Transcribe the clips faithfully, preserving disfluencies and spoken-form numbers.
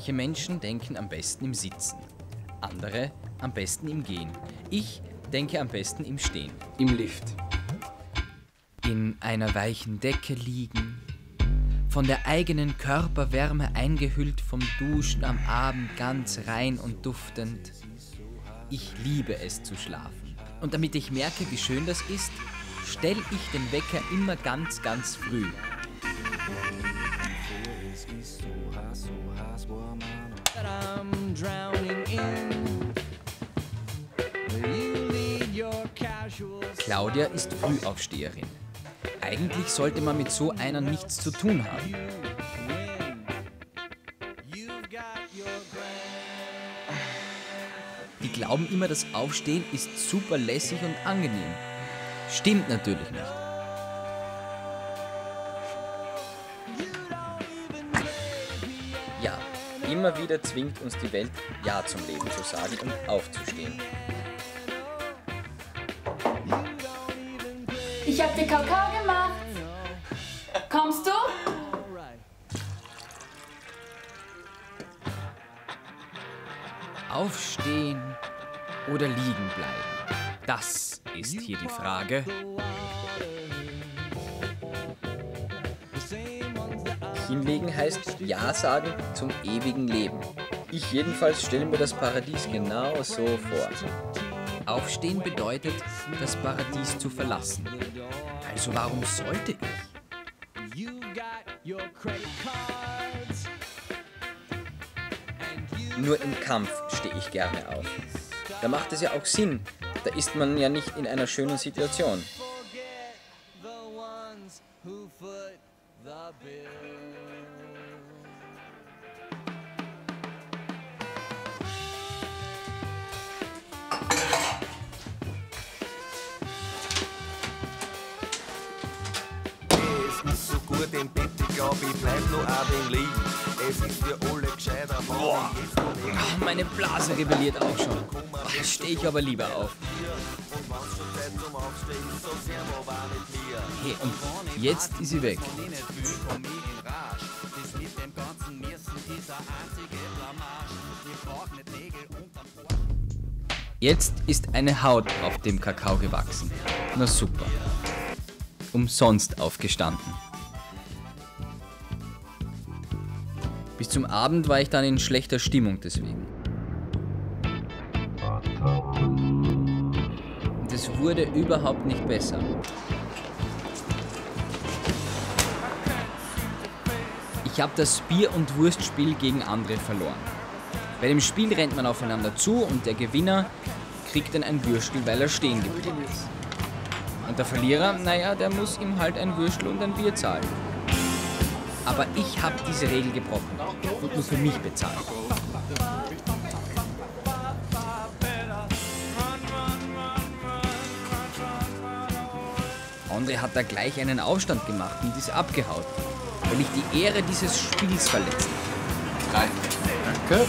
Manche Menschen denken am besten im Sitzen, andere am besten im Gehen. Ich denke am besten im Stehen. Im Lift. In einer weichen Decke liegen, von der eigenen Körperwärme eingehüllt, vom Duschen am Abend ganz rein und duftend. Ich liebe es zu schlafen. Und damit ich merke, wie schön das ist, stelle ich den Wecker immer ganz, ganz früh. Claudia ist Frühaufsteherin. Eigentlich sollte man mit so einer nichts zu tun haben. Die glauben immer, das Aufstehen ist super lässig und angenehm. Stimmt natürlich nicht. Ja, immer wieder zwingt uns die Welt, Ja zum Leben zu sagen und aufzustehen. Ich hab dir Kakao gemacht. Kommst du? Aufstehen oder liegen bleiben? Das ist hier die Frage. Hinlegen heißt Ja sagen zum ewigen Leben. Ich jedenfalls stelle mir das Paradies genau so vor. Aufstehen bedeutet, das Paradies zu verlassen. Also warum sollte ich? Nur im Kampf stehe ich gerne auf. Da macht es ja auch Sinn. Da ist man ja nicht in einer schönen Situation. Im Bett, ich glaub, ich bleib nur an den Licht. Es ist für alle gescheiter. Boah, meine Blase rebelliert auch schon. Da stehe ich aber lieber auf. Hey, und jetzt ist sie weg. Jetzt ist eine Haut auf dem Kakao gewachsen. Na super. Umsonst aufgestanden. Bis zum Abend war ich dann in schlechter Stimmung deswegen. Und es wurde überhaupt nicht besser. Ich habe das Bier- und Wurstspiel gegen andere verloren. Bei dem Spiel rennt man aufeinander zu und der Gewinner kriegt dann ein Würstel, weil er stehen geblieben ist. Und der Verlierer, naja, der muss ihm halt ein Würstel und ein Bier zahlen. Aber ich habe diese Regel gebrochen und nur für mich bezahlt. André hat da gleich einen Aufstand gemacht und ist abgehauen, weil ich die Ehre dieses Spiels verletzt habe. Danke.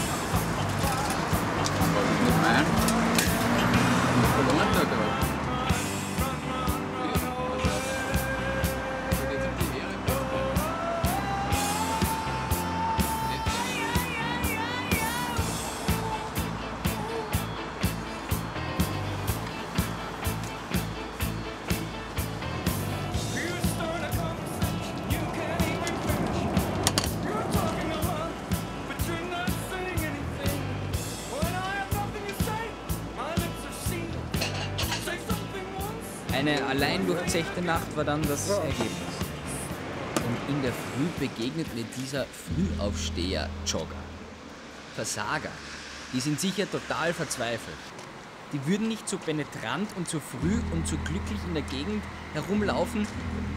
Eine allein durchzechte Nacht war dann das Ergebnis. Und in der Früh begegnet mir dieser Frühaufsteher-Jogger. Versager. Die sind sicher total verzweifelt. Die würden nicht so penetrant und so früh und so glücklich in der Gegend herumlaufen,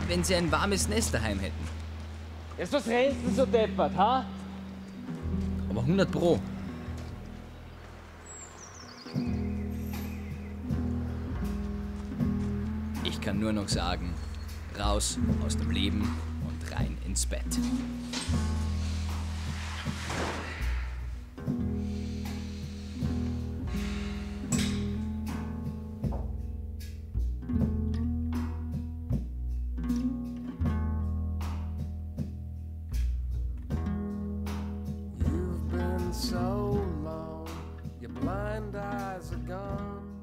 wenn sie ein warmes Nest daheim hätten. Jetzt was rennst du so deppert, ha? Aber hundert Pro. Ich kann nur noch sagen, raus aus dem Leben und rein ins Bett. so long, your blind eyes are gone.